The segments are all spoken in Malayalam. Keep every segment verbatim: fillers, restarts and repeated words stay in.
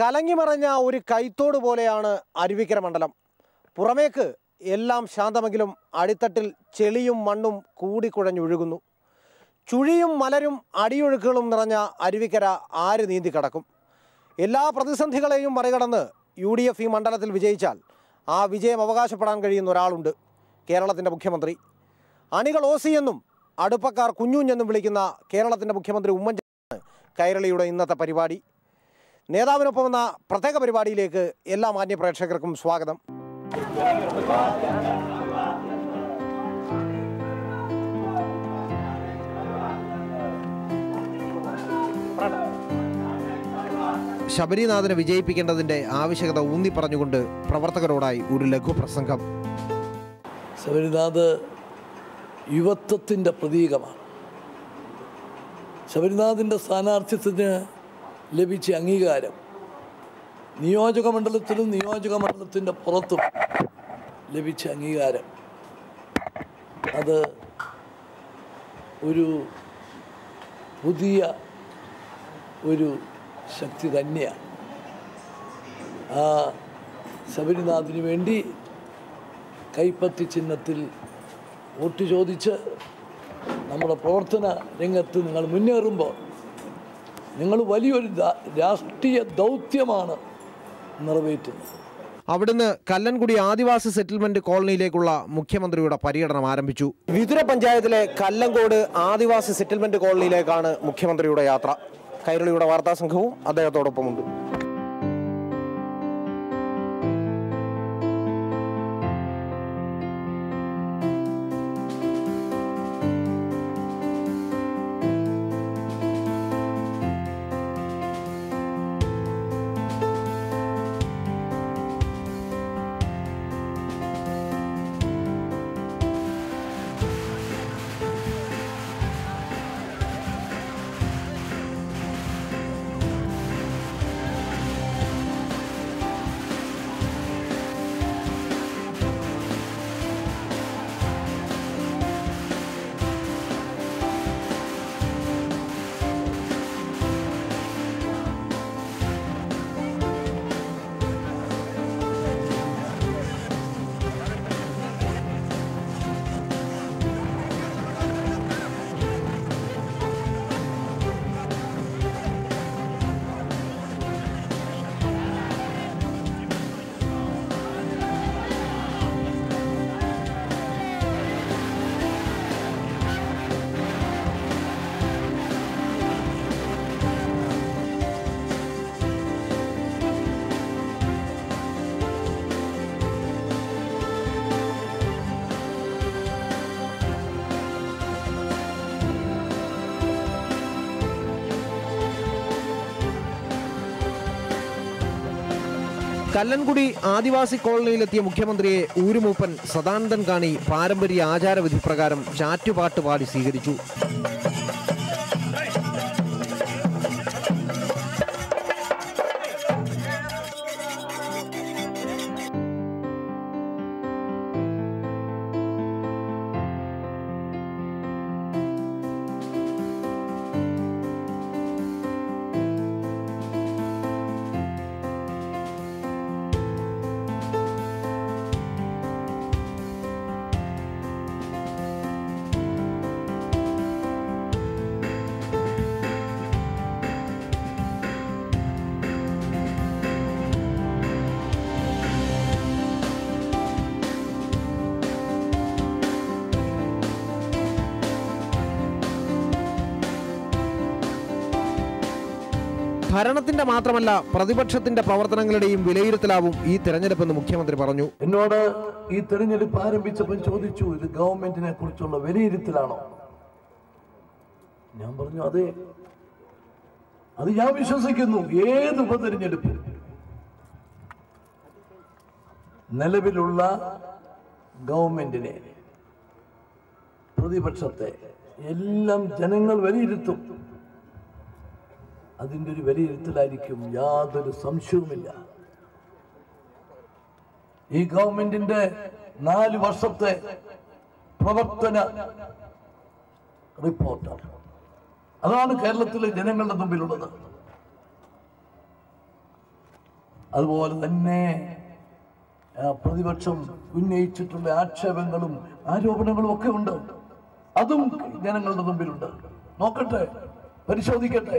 കലങ്ങിമറഞ്ഞ ഒരു കൈത്തോട് പോലെയാണ് അരുവിക്കര മണ്ഡലം. പുറമേക്ക് എല്ലാം ശാന്തമെങ്കിലും അടിത്തട്ടിൽ ചെളിയും മണ്ണും കൂടിക്കുഴഞ്ഞൊഴുകുന്നു. ചുഴിയും മലരും അടിയൊഴുക്കുകളും നിറഞ്ഞ അരുവിക്കര ആര് നീന്തി കടക്കും? എല്ലാ പ്രതിസന്ധികളെയും മറികടന്ന് യു ഡി എഫ് ഈ മണ്ഡലത്തിൽ വിജയിച്ചാൽ ആ വിജയം അവകാശപ്പെടാൻ കഴിയുന്ന ഒരാളുണ്ട്, കേരളത്തിൻ്റെ മുഖ്യമന്ത്രി. അണികൾ ഓസി എന്നും അടുപ്പക്കാർ കുഞ്ഞുഞ്ഞെന്നും വിളിക്കുന്ന കേരളത്തിൻ്റെ മുഖ്യമന്ത്രി ഉമ്മൻചാണ്ടിയാണ് കൈരളിയുടെ ഇന്നത്തെ പരിപാടി. നേതാവിനൊപ്പം എന്ന പ്രത്യേക പരിപാടിയിലേക്ക് എല്ലാ മാന്യ പ്രേക്ഷകർക്കും സ്വാഗതം. ശബരിനാഥനെ വിജയിപ്പിക്കേണ്ടതിൻ്റെ ആവശ്യകത ഊന്നി പറഞ്ഞുകൊണ്ട് പ്രവർത്തകരോടായി ഒരു ലഘു പ്രസംഗം. ശബരിനാഥ് യുവത്വത്തിൻ്റെ പ്രതീകമാണ്. ശബരിനാഥിൻ്റെ സ്ഥാനാർത്ഥിത്വത്തിന് ലഭിച്ച അംഗീകാരം നിയോജക മണ്ഡലത്തിലും നിയോജക മണ്ഡലത്തിൻ്റെ പുറത്തും ലഭിച്ച അംഗീകാരം അത് ഒരു പുതിയ ഒരു ശക്തി തന്നെയാണ്. ആ ശബരിനാഥിനു വേണ്ടി കൈപ്പത്തി ചിഹ്നത്തിൽ വോട്ട് ചോദിച്ച് നമ്മുടെ പ്രവർത്തന രംഗത്ത് നിങ്ങൾ മുന്നേറുമ്പോൾ നിങ്ങൾ വലിയൊരു രാഷ്ട്രീയ ദൗത്യമാണ് നിറവേറ്റുന്നത്. അവിടുന്ന് കല്ലൻകുടി ആദിവാസി സെറ്റിൽമെന്റ് കോളനിയിലേക്കുള്ള മുഖ്യമന്ത്രിയുടെ പര്യടനം ആരംഭിച്ചു. വിതുര പഞ്ചായത്തിലെ കല്ലങ്കോട് ആദിവാസി സെറ്റിൽമെന്റ് കോളനിയിലേക്കാണ് മുഖ്യമന്ത്രിയുടെ യാത്ര. കൈരളിയുടെ വാർത്താ സംഘവും അദ്ദേഹത്തോടൊപ്പമുണ്ട്. കല്ലൻകുടി ആദിവാസി കോളനിയിലെത്തിയ മുഖ്യമന്ത്രിയെ ഊരുമൂപ്പൻ സദാനന്ദൻ കാണി പാരമ്പര്യ ആചാരവിധി പ്രകാരം ചാറ്റുപാട്ട് പാടി സ്വീകരിച്ചു. ഭരണത്തിന്റെ മാത്രമല്ല പ്രതിപക്ഷത്തിന്റെ പ്രവർത്തനങ്ങളുടെയും വിലയിരുത്തലാവും ഈ തെരഞ്ഞെടുപ്പെന്ന് മുഖ്യമന്ത്രി പറഞ്ഞു. എന്നോട് ഈ തെരഞ്ഞെടുപ്പ് ആരംഭിച്ചപ്പോൾ ചോദിച്ചു, ഇത് ഗവൺമെന്റിനെ കുറിച്ചുള്ള വിലയിരുത്തലാണോ? ഞാൻ പറഞ്ഞു അതെ, അത് ഞാൻ വിശ്വസിക്കുന്നു. ഏത് ഉപതെരഞ്ഞെടുപ്പ് നിലവിലുള്ള ഗവൺമെന്റിനെ പ്രതിപക്ഷത്തെ എല്ലാം ജനങ്ങൾ വിലയിരുത്തും. അതിൻ്റെ ഒരു വിലയിരുത്തലായിരിക്കും, യാതൊരു സംശയവുമില്ല. ഈ ഗവൺമെന്റിന്റെ നാല് വർഷത്തെ പ്രവർത്തന റിപ്പോർട്ട് അതാണ് കേരളത്തിലെ ജനങ്ങളുടെ മുമ്പിലുള്ളത്. അതുപോലെ തന്നെ പ്രതിപക്ഷം ഉന്നയിച്ചിട്ടുള്ള ആക്ഷേപങ്ങളും ആരോപണങ്ങളും ഒക്കെ ഉണ്ട്. അതും ജനങ്ങളുടെ മുമ്പിലുണ്ട്. നോക്കട്ടെ, പരിശോധിക്കട്ടെ.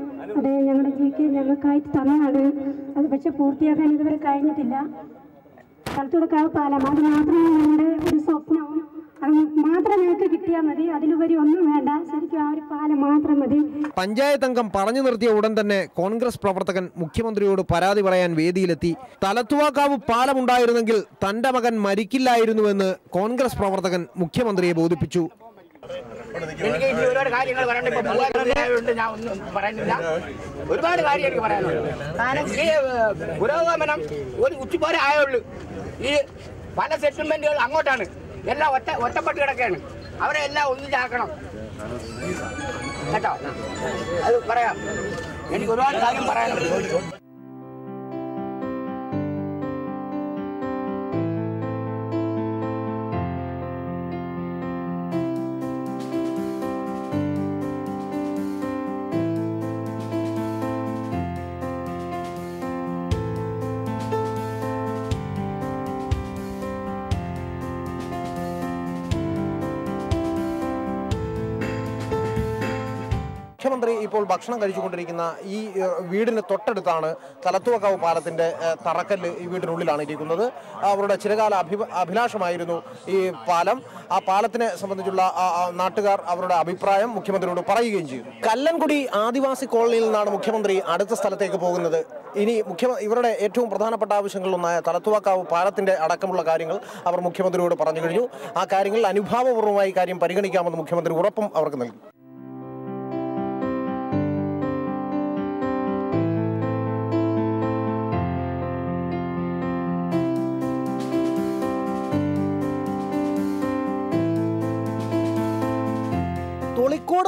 അത് ഞങ്ങളുടെ ജീക്ക് ഞങ്ങൾക്കായിട്ട് തന്നതാണ്. അത് പക്ഷെ പൂർത്തിയാക്കാൻ ഇതുവരെ കഴിഞ്ഞിട്ടില്ല. കളത്തുടക്കാവ് പാലം അത് മാത്രമേ ഞങ്ങളുടെ ഒരു സ്വപ്നവും, അത് മാത്രം ഞങ്ങൾക്ക് കിട്ടിയാൽ മതി, അതിലുപരി ഒന്നും വേണ്ട. ശരിക്കും ആ ഒരു പാലം മാത്രം മതി. പഞ്ചായത്ത് അംഗം പറഞ്ഞു നിർത്തിയ ഉടൻ തന്നെ കോൺഗ്രസ് പ്രവർത്തകൻ മുഖ്യമന്ത്രിയോട് പരാതി പറയാൻ വേദിയിലെത്തി. തലത്തുവാക്കാവ് പാലമുണ്ടായിരുന്നെങ്കിൽ തന്റെ മകൻ മരിക്കില്ലായിരുന്നുവെന്ന് കോൺഗ്രസ് പ്രവർത്തകൻ മുഖ്യമന്ത്രിയെ ബോധിപ്പിച്ചു. എനിക്ക് ഒരുപാട് കാര്യങ്ങൾ പറയാനുണ്ട്. ഇപ്പൊ മൂവായിരണ്ട് ഞാൻ ഒന്നും പറയുന്നില്ല. ഒരുപാട് കാര്യം എനിക്ക് പറയാനുള്ളൂ. കാരണം ഈ പുരോഗമനം ഒരു ഉച്ചപോലെ ആയുള്ളൂ. ഈ പല സെറ്റിൽമെന്റുകൾ അങ്ങോട്ടാണ്, എല്ലാം ഒറ്റ ഒറ്റപ്പെട്ട് കിടക്കുകയാണ്. അവരെ എല്ലാം ഒന്നിച്ചാക്കണം കേട്ടോ. അത് പറയാം, എനിക്ക് ഒരുപാട് കാര്യം പറയാനുണ്ട്. മുഖ്യമന്ത്രി ഇപ്പോൾ ഭക്ഷണം കഴിച്ചുകൊണ്ടിരിക്കുന്ന ഈ വീടിന് തൊട്ടടുത്താണ് തലത്തുവക്കാവ് പാലത്തിൻ്റെ തറക്കല്ല്. ഈ വീടിനുള്ളിലാണ് ഇരിക്കുന്നത്. അവരുടെ ചിരകാല അഭി അഭിലാഷമായിരുന്നു ഈ പാലം. ആ പാലത്തിനെ സംബന്ധിച്ചുള്ള നാട്ടുകാർ അവരുടെ അഭിപ്രായം മുഖ്യമന്ത്രിയോട് പറയുകയും ചെയ്യും. കല്ലൻകുടി ആദിവാസി കോളനിയിൽ നിന്നാണ് മുഖ്യമന്ത്രി അടുത്ത സ്ഥലത്തേക്ക് പോകുന്നത്. ഇനി മുഖ്യ ഇവരുടെ ഏറ്റവും പ്രധാനപ്പെട്ട ആവശ്യങ്ങളിലൊന്നായ തലത്തുവക്കാവ് പാലത്തിൻ്റെ അടക്കമുള്ള കാര്യങ്ങൾ അവർ മുഖ്യമന്ത്രിയോട് പറഞ്ഞു കഴിഞ്ഞു. ആ കാര്യങ്ങളിൽ അനുഭാവപൂർവ്വമായി കാര്യം പരിഗണിക്കാമെന്ന് മുഖ്യമന്ത്രി ഉറപ്പും അവർക്ക് നൽകി. കോഴിക്കോട്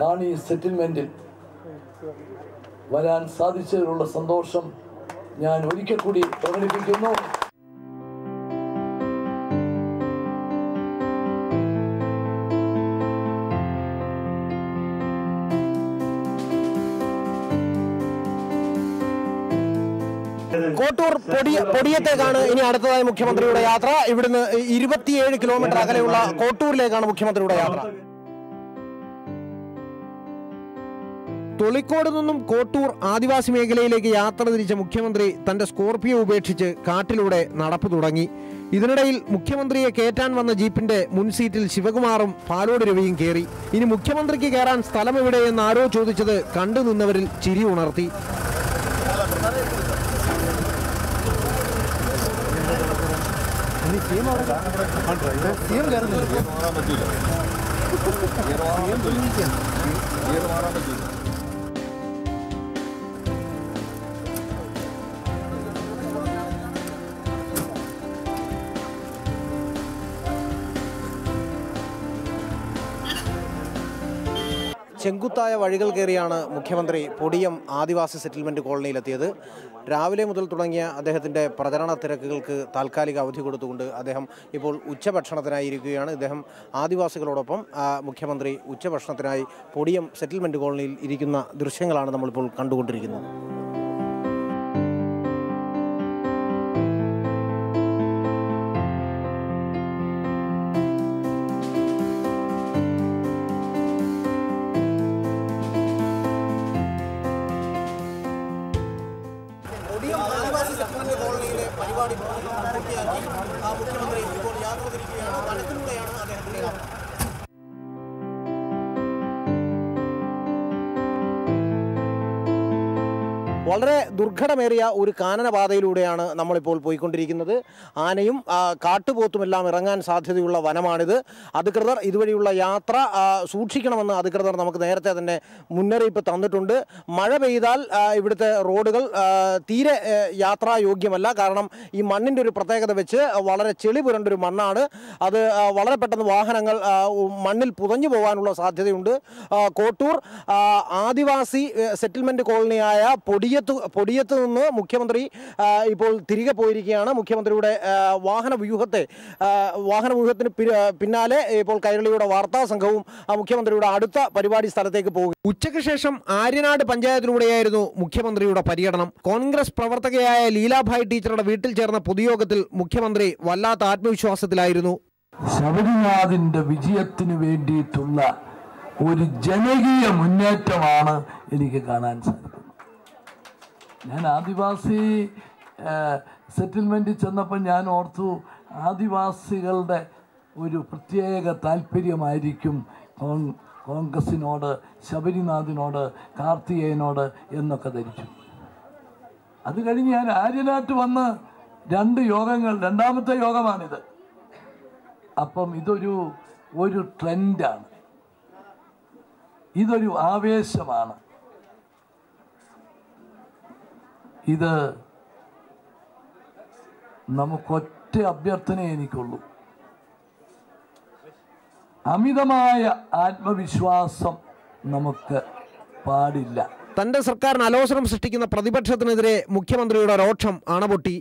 കാണി സെറ്റിൽമെൻറ്റിൽ വരാൻ സാധിച്ചതിലുള്ള സന്തോഷം ഞാൻ ഒരിക്കൽ കൂടി പ്രകടിപ്പിക്കുന്നു. കോട്ടൂർ പൊടിയ പൊടിയത്തേക്കാണ് ഇനി അടുത്തതായി മുഖ്യമന്ത്രിയുടെ യാത്ര. ഇവിടുന്ന് ഇരുപത്തിയേഴ് കിലോമീറ്റർ അകലെയുള്ള കോട്ടൂരിലേക്കാണ് മുഖ്യമന്ത്രിയുടെ യാത്ര. തൊളിക്കോട് നിന്നും കോട്ടൂർ ആദിവാസി മേഖലയിലേക്ക് യാത്ര തിരിച്ച മുഖ്യമന്ത്രി തന്റെ സ്കോർപിയോ ഉപേക്ഷിച്ച് കാട്ടിലൂടെ നടപ്പ് തുടങ്ങി. ഇതിനിടയിൽ മുഖ്യമന്ത്രിയെ കയറ്റാൻ വന്ന ജീപ്പിന്റെ മുൻസീറ്റിൽ ശിവകുമാറും പാലോട് രവിയും കയറി. ഇനി മുഖ്യമന്ത്രിക്ക് കയറാൻ സ്ഥലമെവിടെയെന്ന് ആരോ ചോദിച്ചത് കണ്ടു നിന്നവരിൽ ചിരി ഉണർത്തി. ചെങ്കുത്തായ വഴികൾ കയറിയാണ് മുഖ്യമന്ത്രി പൊടിയം ആദിവാസി സെറ്റിൽമെൻറ്റ് കോളനിയിലെത്തിയത്. രാവിലെ മുതൽ തുടങ്ങിയ അദ്ദേഹത്തിൻ്റെ പ്രചരണ തിരക്കുകൾക്ക് താൽക്കാലിക അവധി കൊടുത്തുകൊണ്ട് അദ്ദേഹം ഇപ്പോൾ ഉച്ചഭക്ഷണത്തിനായിരിക്കുകയാണ്. ഇദ്ദേഹം ആദിവാസികളോടൊപ്പം മുഖ്യമന്ത്രി ഉച്ചഭക്ഷണത്തിനായി പൊടിയം സെറ്റിൽമെൻറ്റ് കോളനിയിൽ ഇരിക്കുന്ന ദൃശ്യങ്ങളാണ് നമ്മളിപ്പോൾ കണ്ടുകൊണ്ടിരിക്കുന്നത്. വളരെ ദുർഘടമേറിയ ഒരു കാനനപാതയിലൂടെയാണ് നമ്മളിപ്പോൾ പോയിക്കൊണ്ടിരിക്കുന്നത്. ആനയും കാട്ടുപോത്തുമെല്ലാം ഇറങ്ങാൻ സാധ്യതയുള്ള വനമാണിത്. അധികൃതർ ഇതുവഴിയുള്ള യാത്ര സൂക്ഷിക്കണമെന്ന് അധികൃതർ നമുക്ക് നേരത്തെ തന്നെ മുന്നറിയിപ്പ് തന്നിട്ടുണ്ട്. മഴ പെയ്താൽ ഇവിടുത്തെ റോഡുകൾ തീരെ യാത്രായോഗ്യമല്ല. കാരണം ഈ മണ്ണിൻ്റെ ഒരു പ്രത്യേകത വെച്ച് വളരെ ചെളി പുരണ്ടൊരു മണ്ണാണ്. അത് വളരെ പെട്ടെന്ന് വാഹനങ്ങൾ മണ്ണിൽ പുതഞ്ഞു പോകാനുള്ള സാധ്യതയുണ്ട്. കോട്ടൂർ ആദിവാസി സെറ്റിൽമെൻറ്റ് കോളനിയായ പൊടിയ പൊടിയത്ത് നിന്ന് മുഖ്യമന്ത്രി ഇപ്പോൾ തിരികെ പോയിരിക്കുകയാണ്. മുഖ്യമന്ത്രിയുടെ വാഹന വ്യൂഹത്തെ വാഹന വ്യൂഹത്തിന് പിന്നാലെ ഇപ്പോൾ കൈരളിയുടെ വാർത്താ സംഘവും മുഖ്യമന്ത്രിയുടെ അടുത്ത പരിപാടി സ്ഥലത്തേക്ക് പോകും. ഉച്ചയ്ക്ക് ശേഷം ആര്യനാട് പഞ്ചായത്തിലൂടെയായിരുന്നു മുഖ്യമന്ത്രിയുടെ പര്യടനം. കോൺഗ്രസ് പ്രവർത്തകയായ ലീലാഭായ് ടീച്ചറുടെ വീട്ടിൽ ചേർന്ന പൊതുയോഗത്തിൽ മുഖ്യമന്ത്രി വല്ലാത്ത ആത്മവിശ്വാസത്തിലായിരുന്നു. ശബരിനാഥിന്റെ വിജയത്തിന് വേണ്ടിയിട്ടുള്ള ഒരു ജനകീയ മുന്നേറ്റമാണ് എനിക്ക് കാണാൻ സാധിക്കുന്നത്. ഞാൻ ആദിവാസി സെറ്റിൽമെൻറ്റിൽ ചെന്നപ്പോൾ ഞാൻ ഓർത്തു, ആദിവാസികളുടെ ഒരു പ്രത്യേക താല്പര്യമായിരിക്കും കോൺഗ്രസിനോട്, ശബരിനാഥിനോട്, കാർത്തികേയനോട് എന്നൊക്കെ ധരിച്ചു. അത് കഴിഞ്ഞ് ഞാൻ ആര്യനാട്ട് വന്ന് രണ്ട് യോഗങ്ങൾ, രണ്ടാമത്തെ യോഗമാണിത്. അപ്പം ഇതൊരു ഒരു ട്രെൻഡാണ്, ഇതൊരു ആവേശമാണ്, ഇത് നമുക്കൊറ്റ അഭ്യർത്ഥനയെ എനിക്കുള്ളൂ. അമിതമായ ആത്മവിശ്വാസം നമുക്ക് പാടില്ല. തന്റെ സർക്കാരിന് അലോസരം സൃഷ്ടിക്കുന്ന പ്രതിപക്ഷത്തിനെതിരെ മുഖ്യമന്ത്രിയുടെ രോക്ഷം അണപൊട്ടി.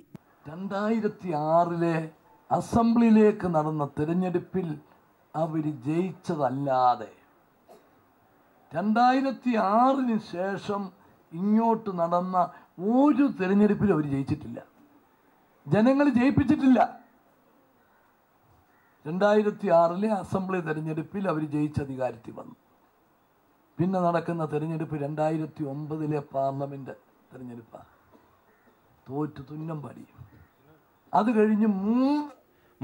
രണ്ടായിരത്തി ആറിലെ അസംബ്ലിയിലേക്ക് നടന്ന തിരഞ്ഞെടുപ്പിൽ അവർ ജയിച്ചതല്ലാതെ രണ്ടായിരത്തി ആറിന് ശേഷം ഇങ്ങോട്ട് നടന്ന ഒരു തിരഞ്ഞെടുപ്പിലും അവർ ജയിച്ചിട്ടില്ല, ജനങ്ങൾ ജയിപ്പിച്ചിട്ടില്ല. രണ്ടായിരത്തി ആറിലെ അസംബ്ലി തെരഞ്ഞെടുപ്പിൽ അവർ ജയിച്ച അധികാരത്തിൽ വന്നു. പിന്നെ നടക്കുന്ന തെരഞ്ഞെടുപ്പ് രണ്ടായിരത്തി ഒമ്പതിലെ പാർലമെൻറ്റ് തെരഞ്ഞെടുപ്പാണ്, തോറ്റു തുന്നം പാടിയും. അത് കഴിഞ്ഞ് മൂന്ന്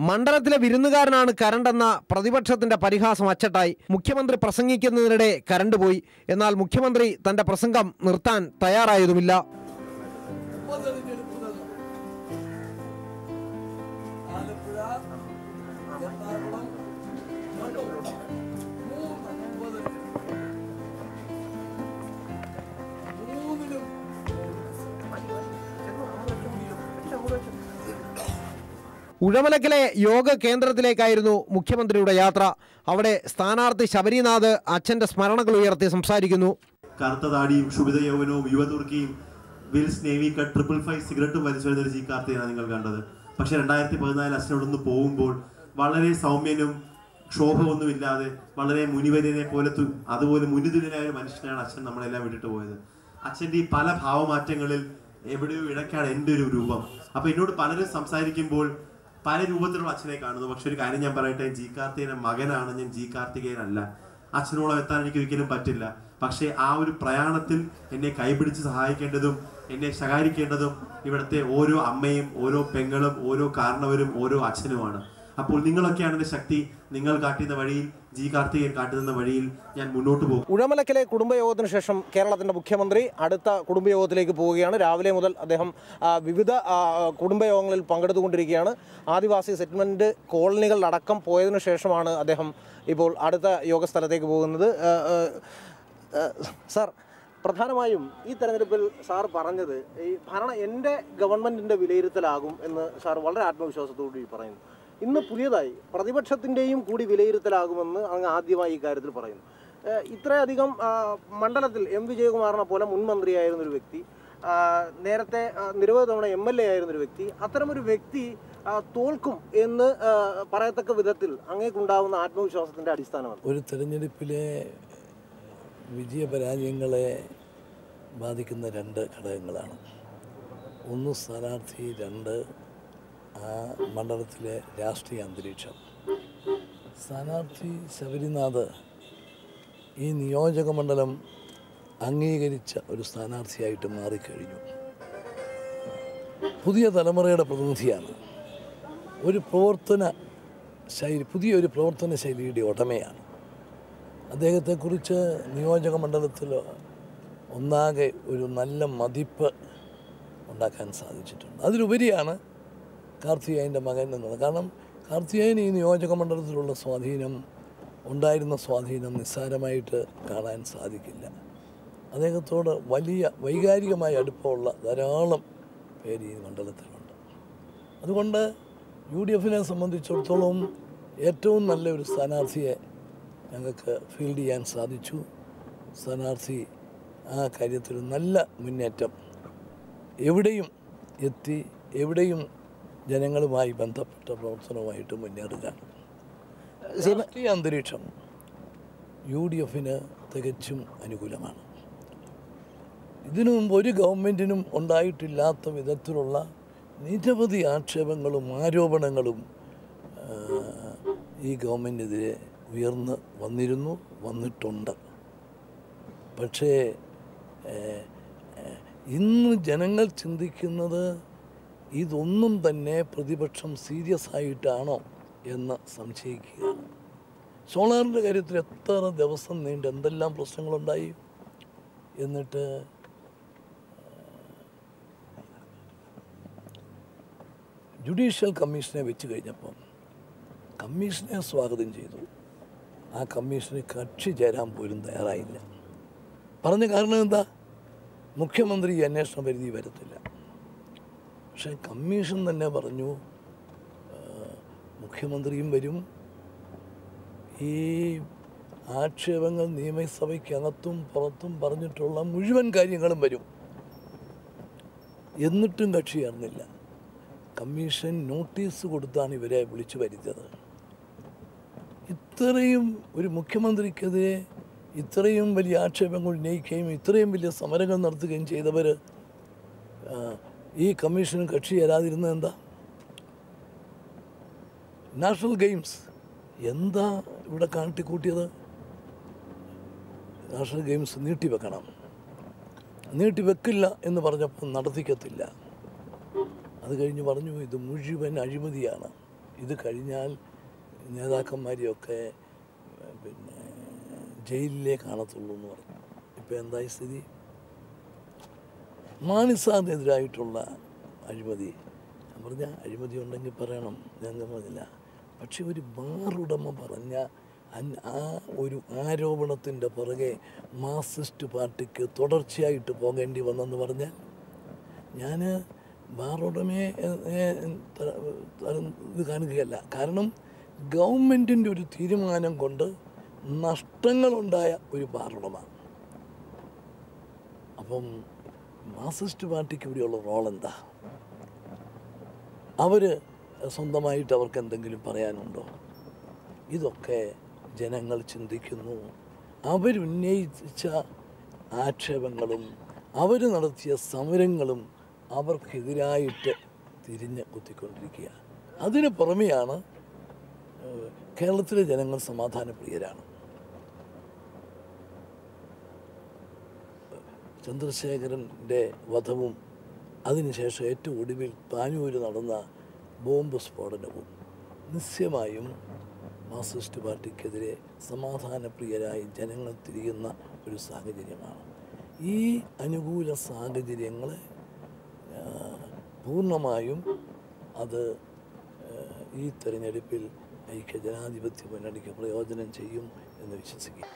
മണ്ഡലത്തിലെ വിരുന്നുകാരനാണ് കരണ്ടെന്ന പ്രതിപക്ഷത്തിന്റെ പരിഹാസം അച്ചട്ടായി. മുഖ്യമന്ത്രി പ്രസംഗിക്കുന്നതിനിടെ കരണ്ട് പോയി. എന്നാൽ മുഖ്യമന്ത്രി തന്റെ പ്രസംഗം നിർത്താൻ തയ്യാറായതുമില്ല. ഉഴമലക്കലെ യോഗ കേന്ദ്രത്തിലേക്കായിരുന്നു മുഖ്യമന്ത്രിയുടെ യാത്ര. അവിടെ സ്ഥാനാർത്ഥി ശബരിനാഥ് അച്ഛന്റെ സ്മരണകൾ ഉയർത്തി സംസാരിക്കുന്നു. കറുത്ത താടിയും ക്ഷുഭിത യൗവനവും യുവതുർക്കിയും Wills Navy Cut triple five സിഗരറ്റും വലിച്ചെഴുന്നൊരു ജി കാർത്തികേയനാണ് നിങ്ങൾ കണ്ടത്. പക്ഷേ രണ്ടായിരത്തി പതിനാലിൽ അച്ഛനോടൊന്ന് പോകുമ്പോൾ വളരെ സൗമ്യനും ക്ഷോഭമൊന്നുമില്ലാതെ വളരെ മുനിവര്യനെ പോലെ അതുപോലെ മുനിതുലനായ ഒരു മനുഷ്യനാണ് അച്ഛൻ നമ്മളെല്ലാം വിട്ടിട്ട് പോയത്. അച്ഛൻ്റെ ഈ പല ഭാവമാറ്റങ്ങളിൽ എവിടെയോ ഇടയ്ക്കാണ് എൻ്റെ ഒരു രൂപം. അപ്പോൾ എന്നോട് പലരും സംസാരിക്കുമ്പോൾ പല രൂപത്തിലുള്ള അച്ഛനെ കാണുന്നു. പക്ഷെ ഒരു കാര്യം ഞാൻ പറയട്ടെ, ജി കാർത്തികേയൻ മകനാണ് ഞാൻ, ജി കാർത്തികേയനല്ല. അച്ഛനോളം എത്താൻ എനിക്കൊരിക്കലും പറ്റില്ല. പക്ഷേ ആ ഒരു പ്രയാണത്തിൽ എന്നെ കൈപിടിച്ച് സഹായിക്കേണ്ടതും എന്നെ സഹായിക്കേണ്ടതും ഇവിടുത്തെ ഓരോ അമ്മയും ഓരോ പെങ്ങളും ഓരോ കാരണവരും ഓരോ അച്ഛനുമാണ്. അപ്പോൾ നിങ്ങളൊക്കെയാണ് എൻ്റെ ശക്തി. നിങ്ങൾ കാട്ടുന്ന വഴിയിൽ, ജി കാർത്തികൻ കാട്ടുന്ന വഴിയിൽ ഞാൻ മുന്നോട്ട് പോകും. ഉഴമലക്കലെ കുടുംബയോഗത്തിന് ശേഷം കേരളത്തിൻ്റെ മുഖ്യമന്ത്രി അടുത്ത കുടുംബയോഗത്തിലേക്ക് പോവുകയാണ്. രാവിലെ മുതൽ അദ്ദേഹം വിവിധ കുടുംബയോഗങ്ങളിൽ പങ്കെടുത്തുകൊണ്ടിരിക്കുകയാണ്. ആദിവാസി സെറ്റിൽമെൻറ്റ് കോളനികളിലടക്കം പോയതിനു ശേഷമാണ് അദ്ദേഹം ഇപ്പോൾ അടുത്ത യോഗസ്ഥലത്തേക്ക് പോകുന്നത്. സാർ, പ്രധാനമായും ഈ തെരഞ്ഞെടുപ്പിൽ സാർ പറഞ്ഞത് ഈ ഭരണ എൻ്റെ ഗവൺമെൻറ്റിൻ്റെ വിലയിരുത്തലാകും എന്ന് സാർ വളരെ ആത്മവിശ്വാസത്തോടുകൂടി പറയുന്നു. ഇന്ന് പുതിയതായി പ്രതിപക്ഷത്തിൻ്റെയും കൂടി വിലയിരുത്തലാകുമെന്ന് അങ്ങ് ആദ്യമായി ഈ കാര്യത്തിൽ പറയുന്നു. ഇത്രയധികം മണ്ഡലത്തിൽ എം വിജയകുമാറിനെ പോലെ മുൻമന്ത്രിയായിരുന്നൊരു വ്യക്തി, നേരത്തെ നിരവധി തവണ എം എൽ എ ആയിരുന്നൊരു വ്യക്തി, അത്തരമൊരു വ്യക്തി തോൽക്കും എന്ന് പറയത്തക്ക വിധത്തിൽ അങ്ങേക്കുണ്ടാകുന്ന ആത്മവിശ്വാസത്തിൻ്റെ അടിസ്ഥാനമാണ്. ഒരു തെരഞ്ഞെടുപ്പിലെ വിജയപരാജയങ്ങളെ ബാധിക്കുന്ന രണ്ട് ഘടകങ്ങളാണ്. ഒന്ന് സ്ഥാനാർത്ഥി, രണ്ട് ആ മണ്ഡലത്തിലെ രാഷ്ട്രീയ അന്തരീക്ഷം. സ്ഥാനാർത്ഥി ശബരിനാഥ് ഈ നിയോജക മണ്ഡലം അംഗീകരിച്ച ഒരു സ്ഥാനാർത്ഥിയായിട്ട് മാറിക്കഴിഞ്ഞു. പുതിയ തലമുറയുടെ പ്രതിനിധിയാണ്. ഒരു പ്രവർത്തന ശൈലി, പുതിയൊരു പ്രവർത്തന ശൈലിയുടെ ഉടമയാണ്. അദ്ദേഹത്തെക്കുറിച്ച് നിയോജക മണ്ഡലത്തിൽ ഒന്നാകെ ഒരു നല്ല മതിപ്പ് ഉണ്ടാക്കാൻ സാധിച്ചിട്ടുണ്ട്. അതിലുപരിയാണ് കാർത്തികേയൻ്റെ മകൻ എന്നുള്ളത്. കാരണം കാർത്തികേയന് ഈ നിയോജക മണ്ഡലത്തിലുള്ള സ്വാധീനം, ഉണ്ടായിരുന്ന സ്വാധീനം നിസ്സാരമായിട്ട് കാണാൻ സാധിക്കില്ല. അദ്ദേഹത്തോട് വലിയ വൈകാരികമായ അടുപ്പമുള്ള ധാരാളം പേര് ഈ മണ്ഡലത്തിലുണ്ട്. അതുകൊണ്ട് യു ഡി എഫിനെ സംബന്ധിച്ചിടത്തോളം ഏറ്റവും നല്ലൊരു സ്ഥാനാർത്ഥിയെ ഞങ്ങൾക്ക് ഫീൽഡ് ചെയ്യാൻ സാധിച്ചു. സ്ഥാനാർത്ഥി ആ കാര്യത്തിൽ നല്ല മുന്നേറ്റം, എവിടെയും എത്തി എവിടെയും ജനങ്ങളുമായി ബന്ധപ്പെട്ട പ്രവർത്തനവുമായിട്ട് മുന്നേറുകയാണ്. ഈ അന്തരീക്ഷം യു ഡി എഫിന് തികച്ചും അനുകൂലമാണ്. ഇതിനു മുമ്പ് ഒരു ഗവൺമെൻറ്റിനും ഉണ്ടായിട്ടില്ലാത്ത വിധത്തിലുള്ള നിരവധി ആക്ഷേപങ്ങളും ആരോപണങ്ങളും ഈ ഗവൺമെൻറ്റിനെതിരെ ഉയർന്ന് വന്നിരുന്നു, വന്നിട്ടുണ്ട്. പക്ഷേ ഇന്ന് ജനങ്ങൾ ചിന്തിക്കുന്നത് ഇതൊന്നും തന്നെ പ്രതിപക്ഷം സീരിയസ് ആയിട്ടാണോ എന്ന് സംശയിക്കുകയാണ്. സോളാറിൻ്റെ കാര്യത്തിൽ എത്ര ദിവസം നീണ്ട് എന്തെല്ലാം പ്രശ്നങ്ങളുണ്ടായി, എന്നിട്ട് ജുഡീഷ്യൽ കമ്മീഷനെ വെച്ച് കഴിഞ്ഞപ്പം കമ്മീഷനെ സ്വാഗതം ചെയ്തു. ആ കമ്മീഷന് കക്ഷി ചേരാൻ പോലും തയ്യാറായില്ല. പറഞ്ഞ കാരണം എന്താ? മുഖ്യമന്ത്രി അന്വേഷണ പരിധി വരത്തില്ല. പക്ഷേ കമ്മീഷൻ തന്നെ പറഞ്ഞു മുഖ്യമന്ത്രിയും വരും. ഈ ആക്ഷേപങ്ങൾ നിയമസഭയ്ക്കകത്തും പുറത്തും പറഞ്ഞിട്ടുള്ള മുഴുവൻ കാര്യങ്ങളും വരും. എന്നിട്ടും കക്ഷി ചേർന്നില്ല. കമ്മീഷൻ നോട്ടീസ് കൊടുത്താണ് ഇവരെ വിളിച്ചു വരുത്തിയത്. ഇത്രയും ഒരു മുഖ്യമന്ത്രിക്കെതിരെ ഇത്രയും വലിയ ആക്ഷേപങ്ങൾ ഉന്നയിക്കുകയും ഇത്രയും വലിയ സമരങ്ങൾ നടത്തുകയും ചെയ്തവർ ഈ കമ്മീഷനും കക്ഷി ചേരാതിരുന്നത് എന്താ? നാഷണൽ ഗെയിംസ് എന്താ ഇവിടെ കാട്ടിക്കൂട്ടിയത്? നാഷണൽ ഗെയിംസ് നീട്ടിവെക്കണം, നീട്ടിവെക്കില്ല എന്ന് പറഞ്ഞപ്പോൾ നടത്തിക്കത്തില്ല. അത് കഴിഞ്ഞ് പറഞ്ഞു ഇത് മുഴുവൻ അഴിമതിയാണ്, ഇത് കഴിഞ്ഞാൽ നേതാക്കന്മാരെയൊക്കെ പിന്നെ ജയിലിലേ കാണത്തുള്ളൂ എന്ന് പറഞ്ഞു. ഇപ്പോൾ എന്തായി സ്ഥിതി? മാനിസാറിനെതിരായിട്ടുള്ള അഴിമതി പറഞ്ഞാൽ അഴിമതി ഉണ്ടെങ്കിൽ പറയണം, ഞങ്ങൾ പറഞ്ഞില്ല. പക്ഷെ ഒരു ബാറുടമ പറഞ്ഞ ആ ഒരു ആരോപണത്തിൻ്റെ പുറകെ മാർസിസ്റ്റ് പാർട്ടിക്ക് തുടർച്ചയായിട്ട് പോകേണ്ടി വന്നെന്ന് പറഞ്ഞാൽ, ഞാൻ ബാറുടമയെ ഇത് കാണുകയല്ല. കാരണം ഗവൺമെൻറ്റിൻ്റെ ഒരു തീരുമാനം കൊണ്ട് നഷ്ടങ്ങളുണ്ടായ ഒരു ബാറുടമ. അപ്പം മാർസിസ്റ്റ് പാർട്ടിക്ക് ഇവിടെയുള്ള റോളെന്താ? അവർ സ്വന്തമായിട്ട് അവർക്ക് എന്തെങ്കിലും പറയാനുണ്ടോ? ഇതൊക്കെ ജനങ്ങൾ ചിന്തിക്കുന്നു. അവരുന്നയിച്ച ആക്ഷേപങ്ങളും അവർ നടത്തിയ സമരങ്ങളും അവർക്കെതിരായിട്ട് തിരിഞ്ഞ് കുത്തിക്കൊണ്ടിരിക്കുകയാണ്. അതിന് പുറമെയാണ് കേരളത്തിലെ ജനങ്ങൾ സമാധാനപ്രിയരാണ്. ചന്ദ്രശേഖരന്റെ വധവും അതിനുശേഷം ഏറ്റവും ഒടുവിൽ പാനൂരിൽ നടന്ന ബോംബ് സ്ഫോടനവും നിശ്ചയമായും മാർക്സിസ്റ്റ് പാർട്ടിക്കെതിരെ സമാധാനപ്രിയരായി ജനങ്ങൾ തിരിയുന്ന ഒരു സാഹചര്യമാണ്. ഈ അനുകൂല സാഹചര്യങ്ങൾ പൂർണ്ണമായും അത് ഈ തെരഞ്ഞെടുപ്പിൽ ഐക്യജനാധിപത്യ മുന്നണിക്ക് പ്രയോജനം ചെയ്യും എന്ന് വിശ്വസിക്കുന്നു.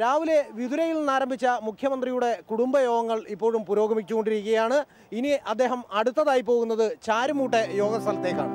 രാവിലെ വിതുരയിൽ നിന്നാരംഭിച്ച മുഖ്യമന്ത്രിയുടെ കുടുംബയോഗങ്ങൾ ഇപ്പോഴും പുരോഗമിച്ചുകൊണ്ടിരിക്കുകയാണ്. ഇനി അദ്ദേഹം അടുത്തതായി പോകുന്നത് ചാരുമൂട്ടെ യോഗസ്ഥലത്തേക്കാണ്.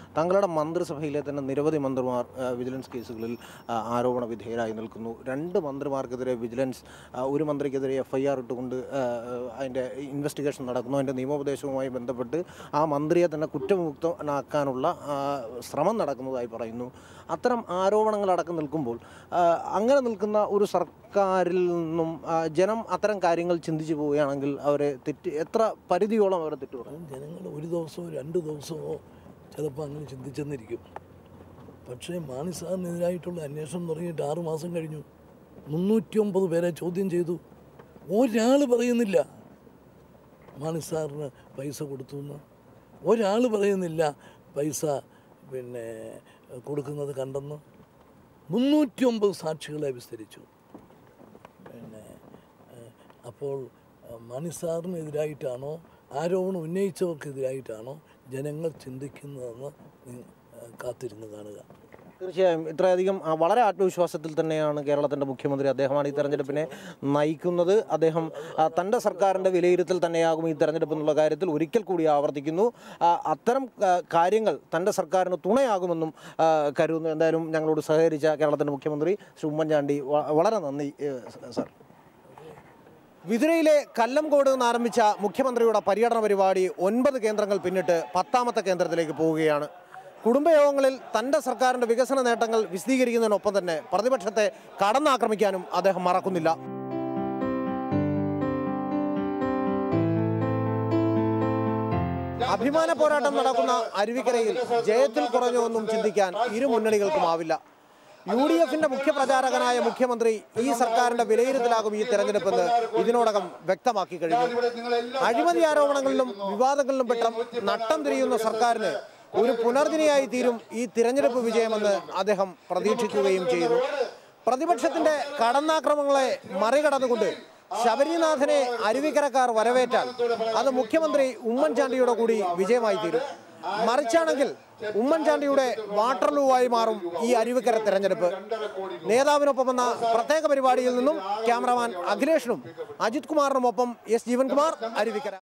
താങ്കളുടെ മന്ത്രിസഭയിലെ തന്നെ നിരവധി മന്ത്രിമാർ വിജിലൻസ് കേസുകളിൽ ആരോപണ വിധേയരായി നിൽക്കുന്നു. രണ്ട് മന്ത്രിമാർക്കെതിരെ വിജിലൻസ്, ഒരു മന്ത്രിക്കെതിരെ എഫ് ഐ ആർ ഇട്ടുകൊണ്ട് അതിൻ്റെ ഇൻവെസ്റ്റിഗേഷൻ നടക്കുന്നു. അതിൻ്റെ നിയമോപദേശവുമായി ബന്ധപ്പെട്ട് ആ മന്ത്രിയെ തന്നെ കുറ്റമുക്തനാക്കാനുള്ള ശ്രമം നടക്കുന്നതായി പറയുന്നു. അത്തരം ആരോപണങ്ങളടക്കം നിൽക്കുമ്പോൾ അങ്ങനെ നിൽക്കുന്ന ഒരു സർക്കാരിൽ നിന്നും ജനം അത്തരം കാര്യങ്ങൾ ചിന്തിച്ചു പോവുകയാണെങ്കിൽ അവരെ തെറ്റ് എത്ര പരിധിയോളം അവരെ തെറ്റു പറയും? ജനങ്ങൾ ഒരു ദിവസമോ രണ്ട് ദിവസമോ ചിലപ്പോൾ അങ്ങനെ ചിന്തിച്ചെന്നിരിക്കും. പക്ഷേ മാണി സാറിനെതിരായിട്ടുള്ള അന്വേഷണം തുടങ്ങിയിട്ട് ആറു മാസം കഴിഞ്ഞു. മുന്നൂറ്റി ഒമ്പത് പേരെ ചോദ്യം ചെയ്തു. ഒരാൾ പറയുന്നില്ല മാണി സാറിന് പൈസ കൊടുത്തു എന്ന്. ഒരാൾ പറയുന്നില്ല പൈസ പിന്നെ കൊടുക്കുന്നത് കണ്ടെന്ന്. മുന്നൂറ്റി ഒമ്പത് സാക്ഷികളെ വിസ്തരിച്ചു. പിന്നെ അപ്പോൾ മാണി സാറിനെതിരായിട്ടാണോ ആരോപണം ഉന്നയിച്ചവർക്കെതിരായിട്ടാണോ ജനങ്ങൾ ചിന്തിക്കുന്നതെന്ന് കാത്തിരുന്ന് കാണുക. തീർച്ചയായും ഇത്രയധികം വളരെ ആത്മവിശ്വാസത്തിൽ തന്നെയാണ് കേരളത്തിൻ്റെ മുഖ്യമന്ത്രി അദ്ദേഹമാണ് ഈ തെരഞ്ഞെടുപ്പിനെ നയിക്കുന്നത്. അദ്ദേഹം തൻ്റെ സർക്കാരിൻ്റെ വിലയിരുത്തൽ തന്നെയാകും ഈ തെരഞ്ഞെടുപ്പ് എന്നുള്ള കാര്യത്തിൽ ഒരിക്കൽ കൂടി ആവർത്തിക്കുന്നു. അത്തരം കാര്യങ്ങൾ തൻ്റെ സർക്കാരിന് തുണയാകുമെന്നും കരുതുന്നു. എന്തായാലും ഞങ്ങളോട് സഹകരിച്ച കേരളത്തിൻ്റെ മുഖ്യമന്ത്രി ശ്രീ ഉമ്മൻചാണ്ടി വളരെ നന്ദി സാർ. വിതുരയിലെ കല്ലംകോട് നിന്ന് ആരംഭിച്ച മുഖ്യമന്ത്രിയുടെ പര്യടന പരിപാടി ഒൻപത് കേന്ദ്രങ്ങൾ പിന്നിട്ട് പത്താമത്തെ കേന്ദ്രത്തിലേക്ക് പോവുകയാണ്. കുടുംബയോഗങ്ങളിൽ തൻ്റെ സർക്കാരിൻ്റെ വികസന നേട്ടങ്ങൾ വിശദീകരിക്കുന്നതിനൊപ്പം തന്നെ പ്രതിപക്ഷത്തെ കടന്നാക്രമിക്കാനും അദ്ദേഹം മറക്കുന്നില്ല. അഭിമാന പോരാട്ടം നടക്കുന്ന അരുവിക്കരയിൽ ജയത്തിൽ കുറഞ്ഞൊന്നും ചിന്തിക്കാൻ ഇരു മുന്നണികൾക്കുമാവില്ല. യു ഡി എഫിന്റെ മുഖ്യപ്രചാരകനായ മുഖ്യമന്ത്രി ഈ സർക്കാരിന്റെ വിലയിരുത്തലാകും ഈ തെരഞ്ഞെടുപ്പെന്ന് ഇതിനോടകം വ്യക്തമാക്കി കഴിഞ്ഞു. അഴിമതി ആരോപണങ്ങളിലും വിവാദങ്ങളിലും പെട്ട നട്ടം തിരിയുന്ന സർക്കാരിന് ഒരു പുനർജനിയായി തീരും ഈ തിരഞ്ഞെടുപ്പ് വിജയമെന്ന് അദ്ദേഹം പ്രതീക്ഷിക്കുകയും ചെയ്യുന്നു. പ്രതിപക്ഷത്തിന്റെ കടന്നാക്രമങ്ങളെ മറികടന്നുകൊണ്ട് ശബരിനാഥനെ അരുവിക്കരക്കാർ വരവേറ്റാൽ അത് മുഖ്യമന്ത്രി ഉമ്മൻചാണ്ടിയുടെ കൂടി വിജയമായി തീരും. മറിച്ചാണെങ്കിൽ ഉമ്മൻചാണ്ടിയുടെ വാട്ടർലൂവായി മാറും ഈ അരുവിക്കര തെരഞ്ഞെടുപ്പ്. നേതാവിനൊപ്പമെന്ന പ്രത്യേക പരിപാടിയിൽ നിന്നും ക്യാമറമാൻ അഖിലേഷിനും അജിത് കുമാറിനുമൊപ്പം എസ് ജീവൻകുമാർ, അരുവിക്കര.